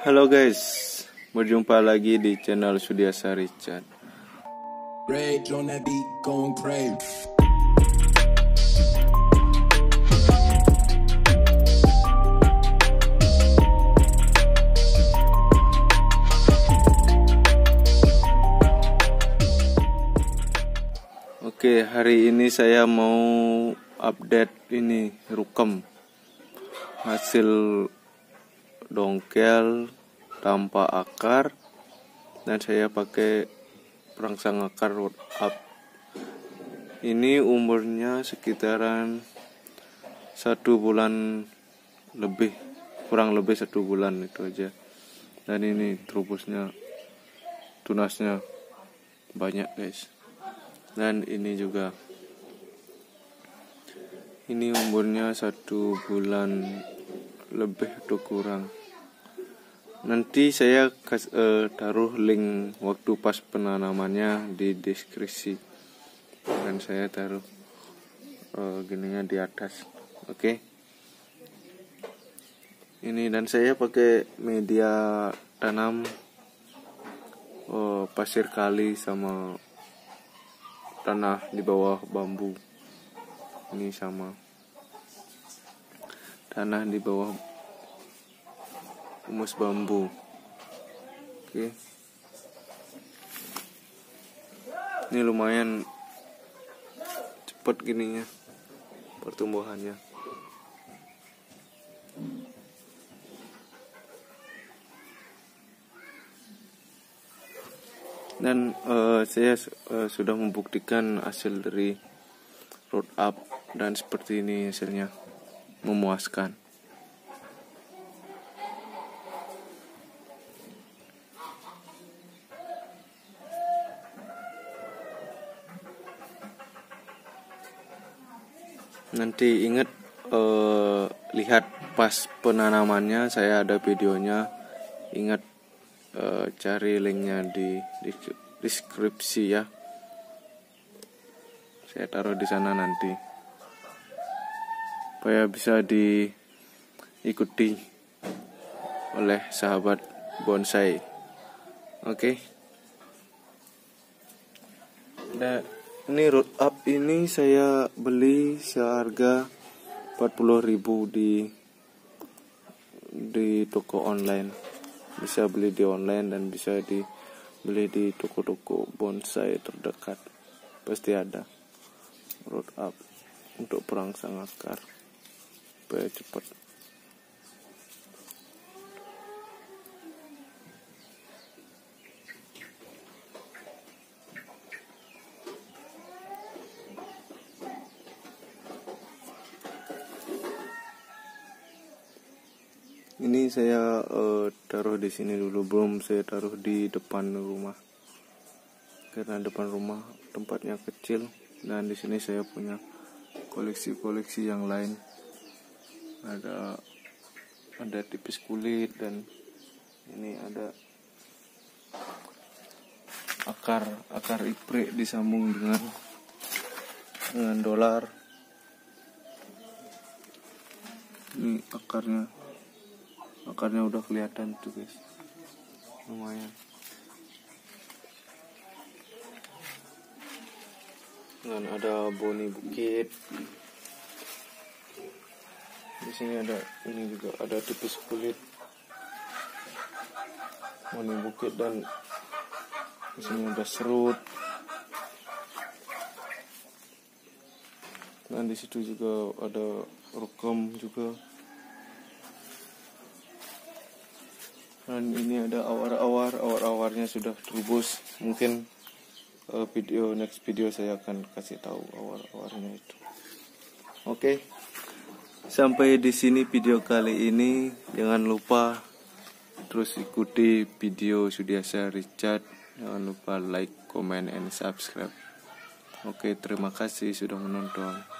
Halo guys, berjumpa lagi di channel Sudiasa Richard. Oke, hari ini saya mau update ini rukem hasil dongkel tanpa akar, dan saya pakai perangsang akar root up. Ini umurnya sekitaran 1 bulan lebih, kurang lebih 1 bulan itu aja. Dan ini trubusnya, tunasnya banyak guys. Dan ini juga, ini umurnya 1 bulan lebih atau kurang. Nanti saya taruh link waktu pas penanamannya di deskripsi, dan saya taruh gininya di atas. Oke. Ini, dan saya pakai media tanam pasir kali sama tanah di bawah bambu. Ini sama tanah di bawah humus bambu. Oke. Ini lumayan cepat gininya pertumbuhannya. Dan saya sudah membuktikan hasil dari root up, dan seperti ini hasilnya, memuaskan. Nanti ingat lihat pas penanamannya, saya ada videonya. Ingat cari linknya di deskripsi ya. Saya taruh di sana nanti, supaya bisa diikuti oleh sahabat bonsai. Oke. Nah, ini root up ini saya beli seharga 40.000 di toko online. Bisa beli di online dan bisa dibeli di toko-toko bonsai terdekat. Pasti ada root up untuk perangsang akar supaya cepat. Ini saya taruh di sini dulu, belum saya taruh di depan rumah, karena depan rumah tempatnya kecil, dan di sini saya punya koleksi-koleksi yang lain. Ada tipis kulit, dan ini ada akar iprik disambung dengan dolar. Ini akarnya udah kelihatan tuh guys, lumayan. Dan ada boni bukit di sini, ada ini juga, ada tipis kulit, boni bukit, dan di sini ada serut. Dan di situ juga ada rukem juga. Dan ini ada awar-awarnya sudah terubus. Mungkin next video saya akan kasih tahu awar-awarnya itu. Oke. Sampai di sini video kali ini. Jangan lupa terus ikuti video Sudiasa Richard. Jangan lupa like, comment, and subscribe. Oke, terima kasih sudah menonton.